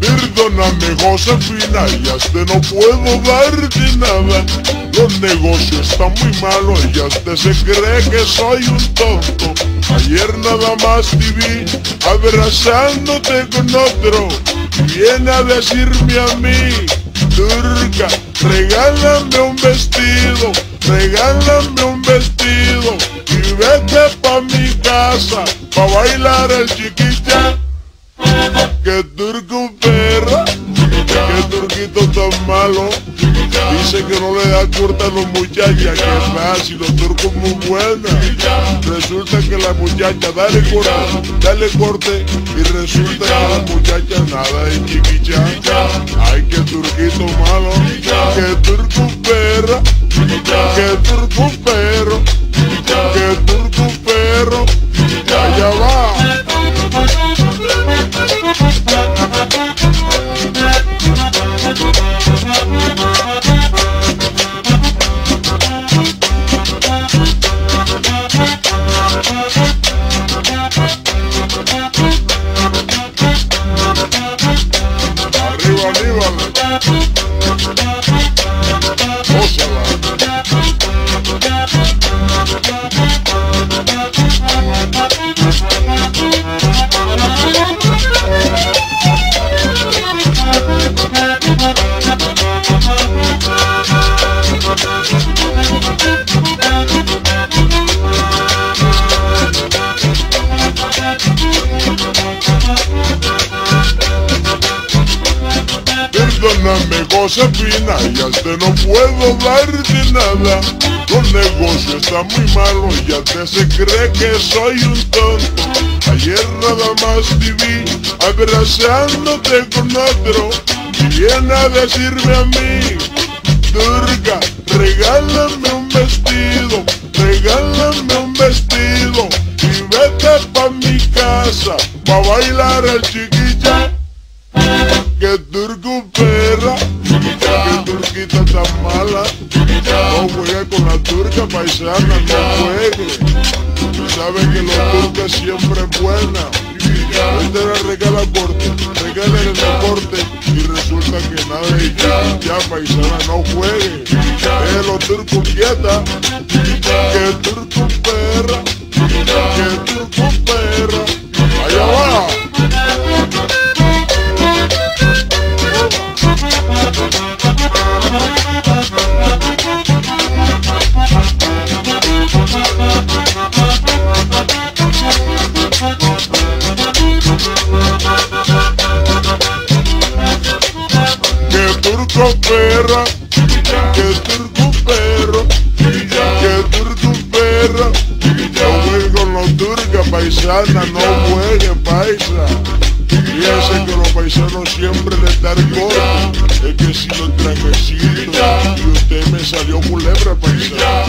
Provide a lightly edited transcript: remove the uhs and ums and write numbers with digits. Perdóname, Josefina, ya te no puedo darte nada. Los negocios están muy malos, ya te se cree que soy un tonto. Ayer nada más te vi abrazándote con otro y viene a decirme a mí: turca, regálame un vestido, regálame un vestido y vete pa' mi casa pa' bailar el chiquita. Que turco perra, que turquito tan malo. Dice que no le da corta a los muchachas, que es si los turcos muy buenas. Resulta que la muchacha dale corte y resulta que la muchacha nada de chiquicha. Ay, que turquito malo, que turco perra, que turco perro, que turco perro. Allá va. Perdóname, Josefina, ya te no puedo darte nada. Los negocios están muy malos, ya te se cree que soy un tonto. Ayer nada más te vi abrazándote con otro y viene a decirme a mí: turca, regálame un vestido, regálame un vestido y vete pa' mi casa pa' bailar al chiquilla. Que turco perra, que turquita tan mala, no juegue con la turca paisana, no juegue. Tú sabes que los turcos siempre es buena. Hoy te la regala corte, regala el deporte y resulta que nada de ya paisana, no juegue. Los turcos quieta, que turco perra, que turco perra. Allá va. Perra, que turco perro, que turco perro. No jueguen con los turcas paisanas, no jueguen paisa. Piensen que los paisanos siempre les dan corte. Es que si los trajecitos y usted me salió culebra paisana.